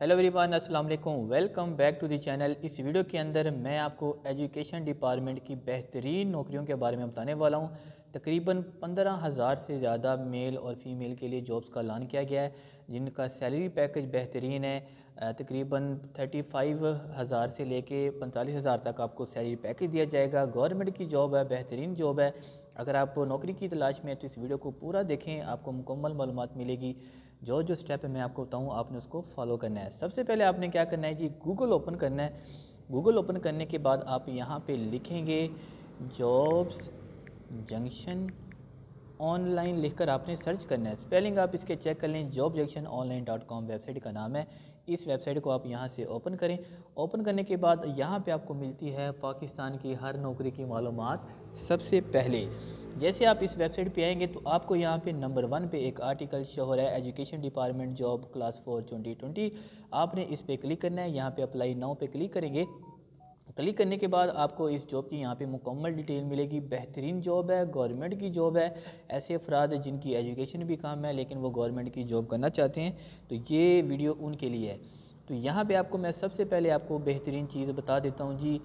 Hello everyone, अस्सलाम वालेकुम। Welcome back to the channel. इस वीडियो के अंदर मैं आपको एजुकेशन डिपार्टमेंट की बेहतरीन नौकरियों के बारे में बताने वाला हूं। तकरीबन 15,000 से ज़्यादा मेल और फीमेल के लिए जॉब्स का ऐलान किया गया है, जिनका सैलरी पैकेज बेहतरीन है। तकरीबन 35,000 से लेके 45,000 तक आपको सैलरी पैकेज दिया जाएगा। गवर्नमेंट की जॉब है, बेहतरीन जॉब है। अगर आप नौकरी की तलाश में हैं तो इस वीडियो को पूरा देखें, आपको मुकम्मल मालूमात मिलेगी। जो जो स्टेप है मैं आपको बताऊं, आपने उसको फॉलो करना है। सबसे पहले आपने क्या करना है कि गूगल ओपन करना है। गूगल ओपन करने के बाद आप यहां पे लिखेंगे जॉब्स जंक्शन ऑनलाइन, लिखकर आपने सर्च करना है। स्पेलिंग आप इसके चेक कर लें, जॉब जंक्शन ऑनलाइन.com वेबसाइट का नाम है। इस वेबसाइट को आप यहां से ओपन करें। ओपन करने के बाद यहां पे आपको मिलती है पाकिस्तान की हर नौकरी की मालूमात। सबसे पहले जैसे आप इस वेबसाइट पे आएंगे तो आपको यहाँ पे नंबर 1 पे एक आर्टिकल शो हो रहा है, एजुकेशन डिपार्टमेंट जॉब क्लास 4 2020। आपने इस पे क्लिक करना है, यहाँ पे अप्लाई नाउ पे क्लिक करेंगे। क्लिक करने के बाद आपको इस जॉब की यहाँ पे मुकम्मल डिटेल मिलेगी। बेहतरीन जॉब है, गवर्नमेंट की जॉब है। ऐसे अफराद जिनकी एजुकेशन भी कम है लेकिन वो गवर्नमेंट की जॉब करना चाहते हैं, तो ये वीडियो उनके लिए है। तो यहाँ पे आपको मैं सबसे पहले आपको बेहतरीन चीज़ बता देता हूँ जी,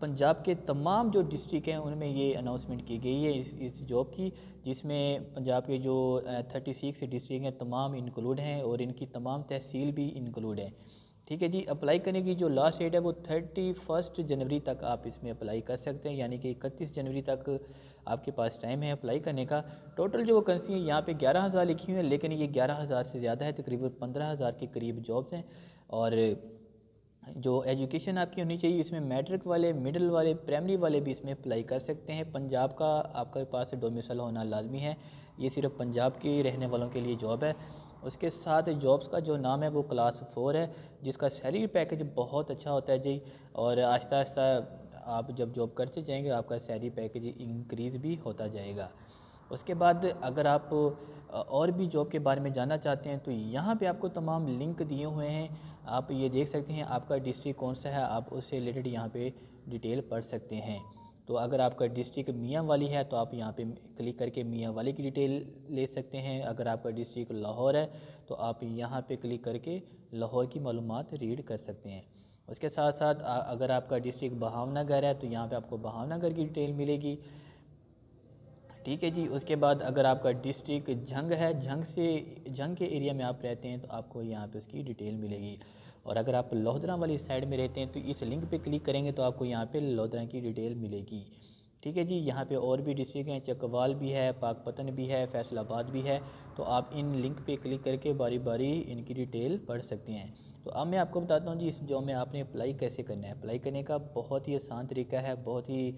पंजाब के तमाम जो डिस्ट्रिक्ट हैं उनमें ये अनाउंसमेंट की गई है इस जॉब की, जिसमें पंजाब के जो 36 डिस्ट्रिक्ट हैं तमाम इंक्लूड हैं और इनकी तमाम तहसील भी इंक्लूड हैं। ठीक है जी। अप्लाई करने की जो लास्ट डेट है वो 31 जनवरी तक आप इसमें अप्लाई कर सकते हैं, यानी कि 31 जनवरी तक आपके पास टाइम है अप्लाई करने का। टोटल जो वैकेंसी है यहाँ पे 11,000 लिखी हुई है, लेकिन ये 11,000 से ज़्यादा है, तकरीबन 15,000 के करीब जॉब्स हैं। और जो एजुकेशन आपकी होनी चाहिए इसमें मैट्रिक वाले, मिडिल वाले, प्राइमरी वाले भी इसमें अप्लाई कर सकते हैं। पंजाब का आपके पास डोमिसाइल होना लाजमी है, ये सिर्फ पंजाब के रहने वालों के लिए जॉब है। उसके साथ जॉब्स का जो नाम है वो क्लास 4 है, जिसका सैलरी पैकेज बहुत अच्छा होता है जी। और आहिस्ता आहिस्ता आप जब जॉब करते जाएंगे आपका सैलरी पैकेज इंक्रीज़ भी होता जाएगा। उसके बाद अगर आप और भी जॉब के बारे में जानना चाहते हैं तो यहाँ पे आपको तमाम लिंक दिए हुए हैं, आप ये देख सकते हैं आपका डिस्ट्रिक्ट कौन सा है, आप उससे रिलेटेड यहाँ पे डिटेल पढ़ सकते हैं। तो अगर आपका डिस्ट्रिक्ट मियाँ वाली है तो आप यहाँ पे क्लिक करके मियाँ वाली की डिटेल ले सकते हैं। अगर आपका डिस्ट्रिक्ट लाहौर है तो आप यहाँ पे क्लिक करके लाहौर की मालूमात रीड कर सकते हैं। उसके साथ साथ अगर आपका डिस्ट्रिक्ट बहावनगर है तो यहाँ पर आपको बहावनगर की डिटेल मिलेगी। ठीक है जी। उसके बाद अगर आपका डिस्ट्रिक्ट झंग है, झंग के एरिया में आप रहते हैं तो आपको यहाँ पे उसकी डिटेल मिलेगी। और अगर आप लोहदरा वाली साइड में रहते हैं तो इस लिंक पे क्लिक करेंगे तो आपको यहाँ पे लोहदरा की डिटेल मिलेगी। ठीक है जी। यहाँ पे और भी डिस्ट्रिक्ट हैं, चकवाल भी है, पाकपतन भी है, फैसलाबाद भी है। तो आप इन लिंक पे क्लिक करके बारी बारी इनकी डिटेल पढ़ सकते हैं। तो अब मैं आपको बताता हूँ जी इस जॉब में आपने अप्लाई कैसे करना है। अप्लाई करने का बहुत ही आसान तरीका है, बहुत ही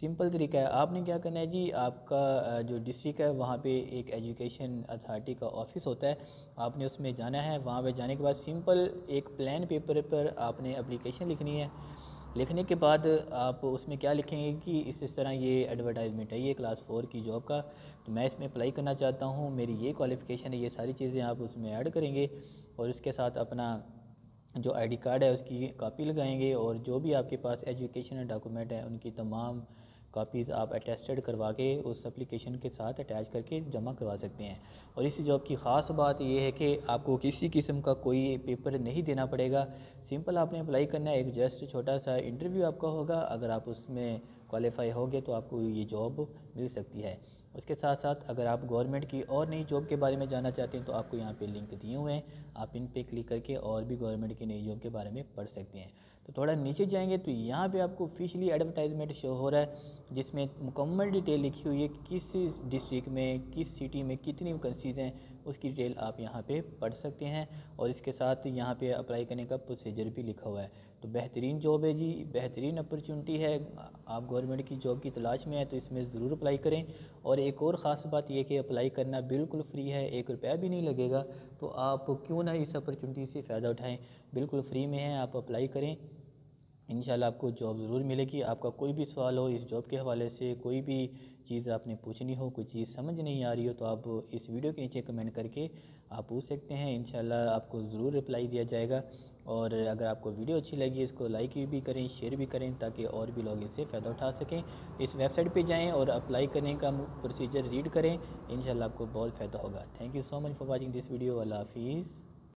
सिंपल तरीका है। आपने क्या करना है जी, आपका जो डिस्ट्रिक्ट है वहाँ पे एक एजुकेशन अथॉरिटी का ऑफिस होता है, आपने उसमें जाना है। वहाँ पे जाने के बाद सिंपल एक प्लेन पेपर पर आपने एप्लीकेशन लिखनी है। लिखने के बाद आप उसमें क्या लिखेंगे कि इस तरह ये एडवर्टाइजमेंट है, ये क्लास 4 की जॉब का, तो मैं इसमें अप्लाई करना चाहता हूँ, मेरी ये क्वालिफ़िकेशन है, ये सारी चीज़ें आप उसमें ऐड करेंगे। और उसके साथ अपना जो आईडी कार्ड है उसकी कॉपी लगाएंगे और जो भी आपके पास एजुकेशन डॉक्यूमेंट है उनकी तमाम कॉपीज़ आप अटेस्टेड करवा के उस एप्लीकेशन के साथ अटैच करके जमा करवा सकते हैं। और इस जॉब की ख़ास बात यह है कि आपको किसी किस्म का कोई पेपर नहीं देना पड़ेगा, सिंपल आपने अप्लाई करना है। एक जस्ट छोटा सा इंटरव्यू आपका होगा, अगर आप उसमें क्वालिफाई हो गए तो आपको ये जॉब मिल सकती है। उसके साथ साथ अगर आप गवर्नमेंट की और नई जॉब के बारे में जानना चाहते हैं तो आपको यहाँ पे लिंक दिए हुए हैं, आप इन पे क्लिक करके और भी गवर्नमेंट की नई जॉब के बारे में पढ़ सकते हैं। तो थोड़ा नीचे जाएंगे तो यहाँ पे आपको ऑफिशियली एडवर्टाइजमेंट शो हो रहा है, जिसमें मुकम्मल डिटेल लिखी हुई है, किस डिस्ट्रिक्ट में, किस सिटी में कितनी वैकेंसीज हैं, उसकी डिटेल आप यहाँ पे पढ़ सकते हैं। और इसके साथ यहाँ पे अप्लाई करने का प्रोसीजर भी लिखा हुआ है। तो बेहतरीन जॉब है जी, बेहतरीन अपॉर्चुनिटी है। आप गवर्नमेंट की जॉब की तलाश में हैं तो इसमें ज़रूर अप्लाई करें। और एक और ख़ास बात यह कि अप्लाई करना बिल्कुल फ्री है, 1 रुपया भी नहीं लगेगा, तो आप क्यों ना इस अपॉर्चुनिटी से फ़ायदा उठाएँ। बिल्कुल फ्री में है, आप अप्लाई करें, इंशाल्लाह आपको जॉब ज़रूर मिलेगी। आपका कोई भी सवाल हो इस जॉब के हवाले से, कोई भी चीज़ आपने पूछनी हो, कोई चीज़ समझ नहीं आ रही हो, तो आप इस वीडियो के नीचे कमेंट करके आप पूछ सकते हैं, इंशाल्लाह आपको ज़रूर रिप्लाई दिया जाएगा। और अगर आपको वीडियो अच्छी लगी इसको लाइक भी करें, शेयर भी करें, ताकि और भी लोग इससे फ़ायदा उठा सकें। इस वेबसाइट पर जाएँ और अप्लाई करने का प्रोसीजर रीड करें, इंशाल्लाह आपको बहुत फ़ायदा होगा। Thank you so much for watching this video. अल्लाह हाफिज़।